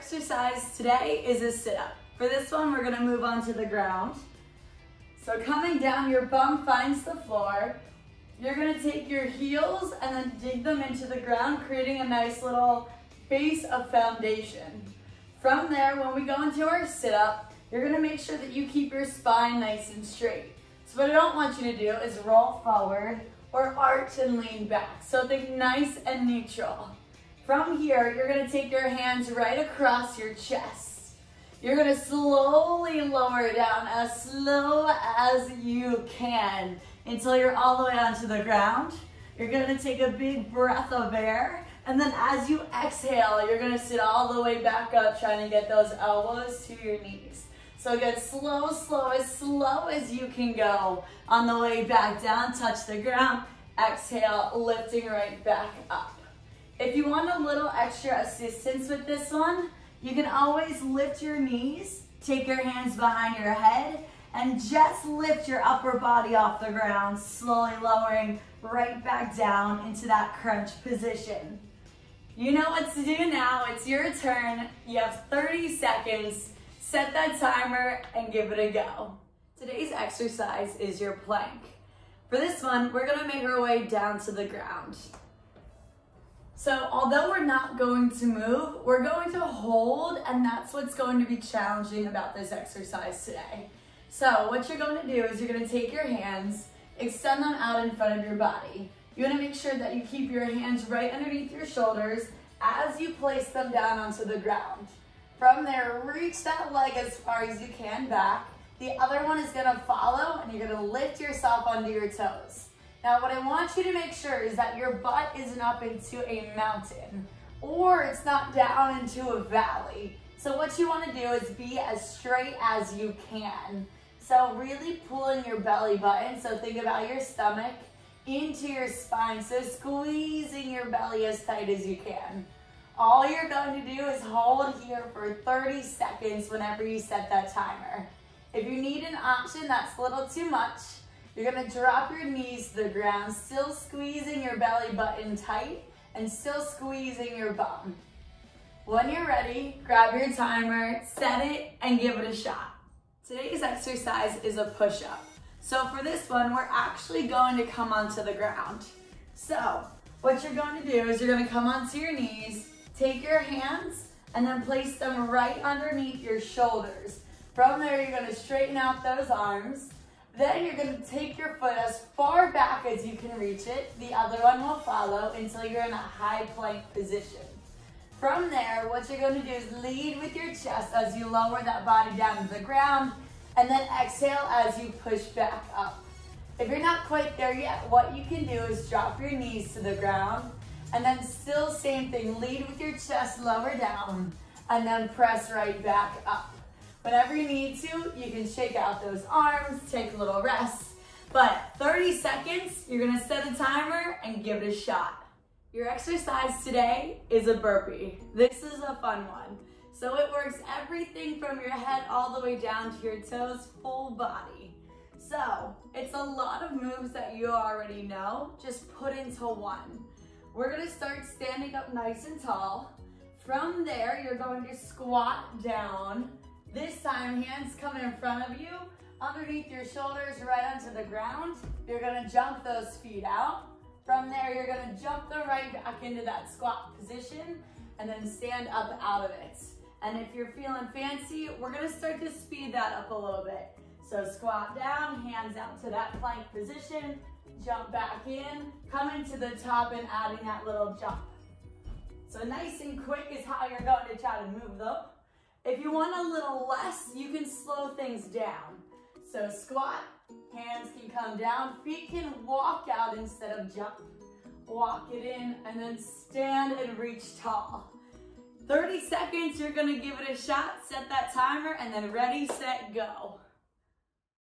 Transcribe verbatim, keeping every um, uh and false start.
exercise today is a sit-up. For this one, we're gonna move onto the ground. So coming down, your bum finds the floor. You're gonna take your heels and then dig them into the ground, creating a nice little base of foundation. From there, when we go into our sit-up, you're gonna make sure that you keep your spine nice and straight. So what I don't want you to do is roll forward or arch and lean back. So think nice and neutral. From here, you're gonna take your hands right across your chest. You're gonna slowly lower it down as slow as you can until you're all the way onto the ground. You're gonna take a big breath of air, and then as you exhale, you're gonna sit all the way back up, trying to get those elbows to your knees. So get slow, slow, as slow as you can go. On the way back down, touch the ground, exhale, lifting right back up. If you want a little extra assistance with this one, you can always lift your knees, take your hands behind your head, and just lift your upper body off the ground, slowly lowering right back down into that crunch position. You know what to do now. It's your turn. You have thirty seconds. Set that timer and give it a go. Today's exercise is your plank. For this one, we're gonna make our way down to the ground. So although we're not going to move, we're going to hold, and that's what's going to be challenging about this exercise today. So what you're going to do is you're going to take your hands, extend them out in front of your body. You want to make sure that you keep your hands right underneath your shoulders as you place them down onto the ground. From there, reach that leg as far as you can back. The other one is going to follow, and you're going to lift yourself onto your toes. Now, what I want you to make sure is that your butt isn't up into a mountain, or it's not down into a valley. So what you want to do is be as straight as you can. So really pull in your belly button. So think about your stomach into your spine. So squeezing your belly as tight as you can. All you're going to do is hold here for thirty seconds whenever you set that timer. If you need an option that's a little too much, you're gonna drop your knees to the ground, still squeezing your belly button tight and still squeezing your bum. When you're ready, grab your timer, set it, and give it a shot. Today's exercise is a push-up. So for this one, we're actually going to come onto the ground. So what you're going to do is you're gonna come onto your knees, take your hands, and then place them right underneath your shoulders. From there, you're gonna straighten out those arms. Then you're going to take your foot as far back as you can reach it. The other one will follow until you're in a high plank position. From there, what you're going to do is lead with your chest as you lower that body down to the ground, and then exhale as you push back up. If you're not quite there yet, what you can do is drop your knees to the ground, and then still same thing, lead with your chest, lower down, and then press right back up. Whenever you need to, you can shake out those arms, take a little rest. But thirty seconds, you're gonna set a timer and give it a shot. Your exercise today is a burpee. This is a fun one. So it works everything from your head all the way down to your toes, full body. So it's a lot of moves that you already know, just put into one. We're gonna start standing up nice and tall. From there, you're going to squat down. This time, hands come in front of you, underneath your shoulders, right onto the ground. You're gonna jump those feet out. From there, you're gonna jump them right back into that squat position and then stand up out of it. And if you're feeling fancy, we're gonna start to speed that up a little bit. So squat down, hands out to that plank position, jump back in, come into the top and adding that little jump. So nice and quick is how you're going to try to move them. If you want a little less, you can slow things down. So squat, hands can come down, feet can walk out instead of jump. Walk it in and then stand and reach tall. thirty seconds, you're gonna give it a shot, set that timer, and then ready, set, go.